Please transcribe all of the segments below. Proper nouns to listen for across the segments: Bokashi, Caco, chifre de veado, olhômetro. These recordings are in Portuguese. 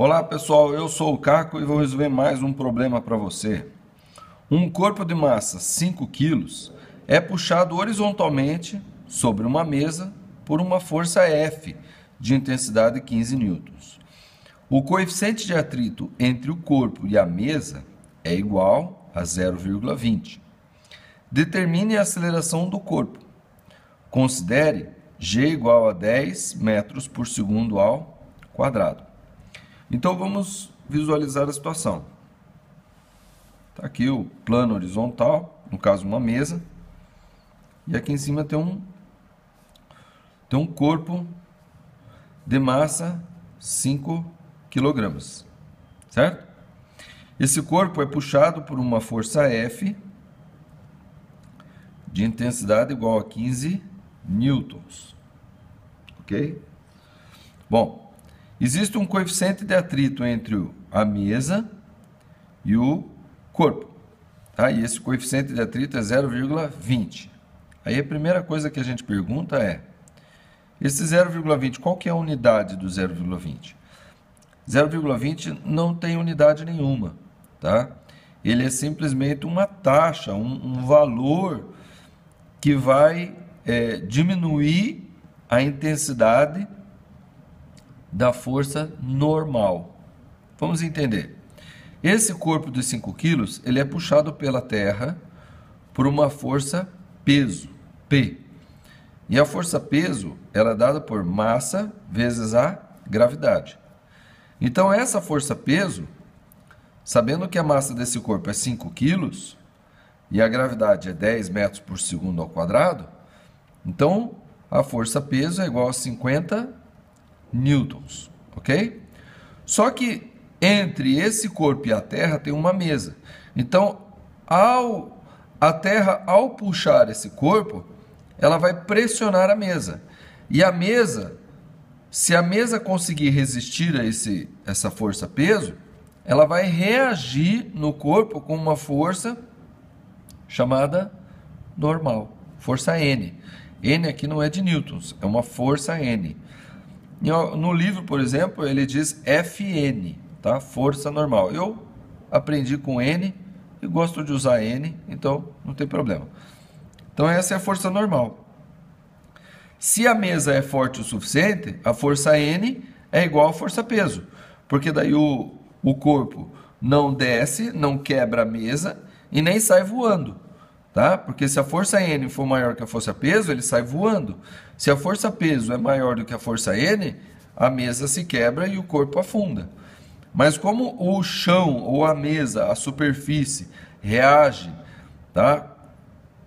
Olá pessoal, eu sou o Caco e vou resolver mais um problema para você. Um corpo de massa 5 kg é puxado horizontalmente sobre uma mesa por uma força F de intensidade 15 N. O coeficiente de atrito entre o corpo e a mesa é igual a 0,20. Determine a aceleração do corpo. Considere g igual a 10 metros por segundo ao quadrado. Então vamos visualizar a situação. Está aqui o plano horizontal, no caso uma mesa, e aqui em cima tem um corpo de massa 5 kg, certo? Esse corpo é puxado por uma força F de intensidade igual a 15 newtons, ok? Bom, existe um coeficiente de atrito entre a mesa e o corpo, tá? E esse coeficiente de atrito é 0,20. Aí a primeira coisa que a gente pergunta é, esse 0,20, qual que é a unidade do 0,20? 0,20 não tem unidade nenhuma, tá? Ele é simplesmente uma taxa, um valor que vai diminuir a intensidade da força normal. Vamos entender. Esse corpo de 5 kg, ele é puxado pela terra por uma força peso, P. E a força peso, ela é dada por massa vezes a gravidade. Então essa força peso, sabendo que a massa desse corpo é 5 kg e a gravidade é 10 metros por segundo ao quadrado, então a força peso é igual a 50 newtons, ok? Só que entre esse corpo e a terra tem uma mesa. Então a terra ao puxar esse corpo, ela vai pressionar a mesa. E a mesa, se a mesa conseguir resistir a essa força peso, ela vai reagir no corpo com uma força chamada normal, força N. N aqui não é de newtons, é uma força N. No livro, por exemplo, ele diz Fn, tá? Força normal. Eu aprendi com N e gosto de usar N, então não tem problema. Então essa é a força normal. Se a mesa é forte o suficiente, a força N é igual à força peso, porque daí o corpo não desce, não quebra a mesa e nem sai voando, tá? Porque se a força N for maior que a força peso, ele sai voando. Se a força peso é maior do que a força N, a mesa se quebra e o corpo afunda. Mas como o chão ou a mesa, a superfície, reage, tá?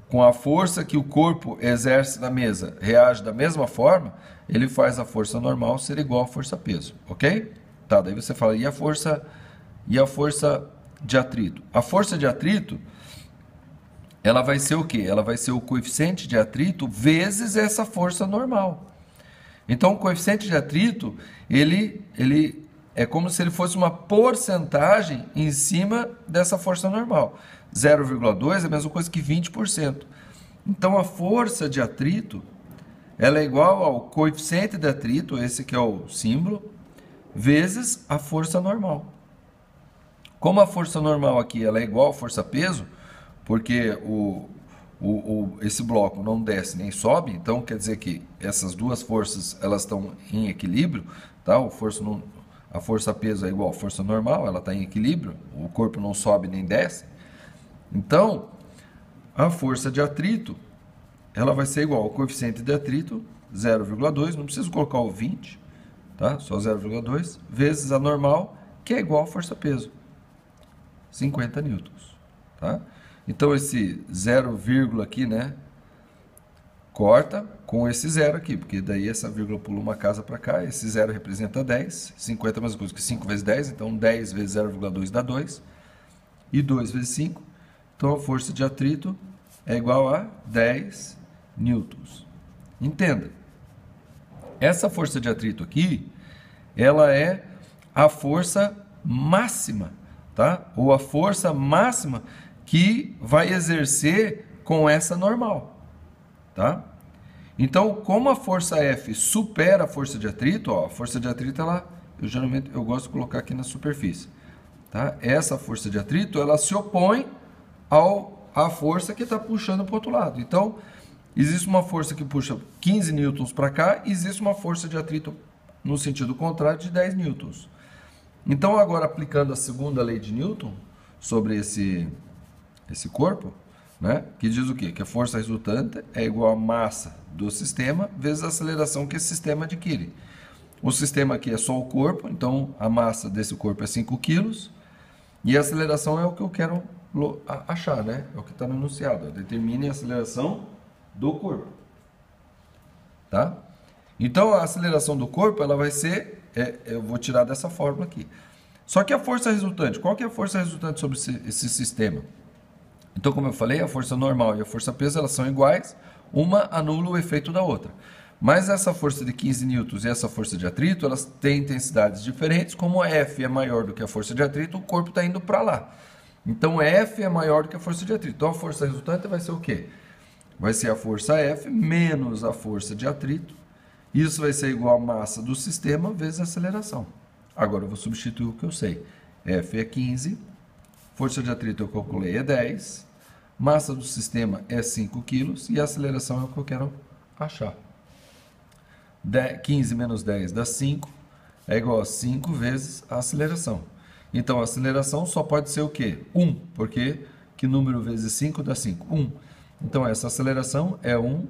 Com a força que o corpo exerce na mesa, reage da mesma forma, ele faz a força normal ser igual à força peso, ok? Tá, daí você fala, e a força de atrito? A força de atrito, ela vai ser o quê? Ela vai ser o coeficiente de atrito vezes essa força normal. Então, o coeficiente de atrito, ele é como se ele fosse uma porcentagem em cima dessa força normal. 0,2 é a mesma coisa que 20%. Então a força de atrito, ela é igual ao coeficiente de atrito, esse que é o símbolo, vezes a força normal. Como a força normal aqui ela é igual à força peso, porque esse bloco não desce nem sobe, então quer dizer que essas duas forças elas estão em equilíbrio, tá? A força peso é igual à força normal, ela está em equilíbrio, o corpo não sobe nem desce. Então, a força de atrito, ela vai ser igual ao coeficiente de atrito, 0,2, não preciso colocar o 20, tá? Só 0,2, vezes a normal, que é igual à força peso, 50 newtons, tá? Então, esse 0, aqui, né? Corta com esse 0 aqui, porque daí essa vírgula pula uma casa para cá, esse 0 representa 10, 50 é a mesma coisa que 5 vezes 10, então 10 vezes 0,2 dá 2, e 2 vezes 5, então a força de atrito é igual a 10 newtons. Entenda, essa força de atrito aqui, ela é a força máxima, tá? Ou a força máxima que vai exercer com essa normal, tá? Então, como a força F supera a força de atrito, ó, a força de atrito ela eu geralmente eu gosto de colocar aqui na superfície. Tá? Essa força de atrito, ela se opõe à força que está puxando para o outro lado. Então, existe uma força que puxa 15 newtons para cá, existe uma força de atrito no sentido contrário de 10 newtons. Então, agora aplicando a segunda lei de Newton sobre esse corpo, né, que diz o quê? Que a força resultante é igual à massa do sistema vezes a aceleração que esse sistema adquire. O sistema aqui é só o corpo, então a massa desse corpo é 5 kg, e a aceleração é o que eu quero achar, né? É o que está no enunciado, determine a aceleração do corpo. Tá? Então a aceleração do corpo, ela vai ser, eu vou tirar dessa fórmula aqui. Só que a força resultante, qual que é a força resultante sobre esse sistema? Então, como eu falei, a força normal e a força peso, elas são iguais, uma anula o efeito da outra. Mas essa força de 15 N e essa força de atrito, elas têm intensidades diferentes. Como F é maior do que a força de atrito, o corpo está indo para lá. Então F é maior do que a força de atrito. Então a força resultante vai ser o quê? Vai ser a força F menos a força de atrito. Isso vai ser igual à massa do sistema vezes a aceleração. Agora eu vou substituir o que eu sei. F é 15, força de atrito eu calculei é 10, massa do sistema é 5 kg e a aceleração é o que eu quero achar. 15 menos 10 dá 5, é igual a 5 vezes a aceleração. Então a aceleração só pode ser o quê? 1, porque que número vezes 5 dá 5? 1. Então essa aceleração é 1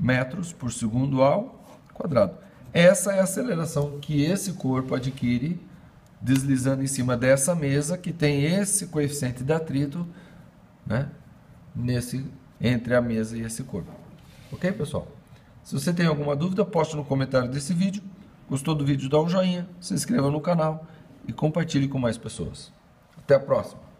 metros por segundo ao quadrado. Essa é a aceleração que esse corpo adquire deslizando em cima dessa mesa que tem esse coeficiente de atrito, né, entre a mesa e esse corpo. Ok, pessoal? Se você tem alguma dúvida, poste no comentário desse vídeo. Gostou do vídeo, dá um joinha, se inscreva no canal e compartilhe com mais pessoas. Até a próxima!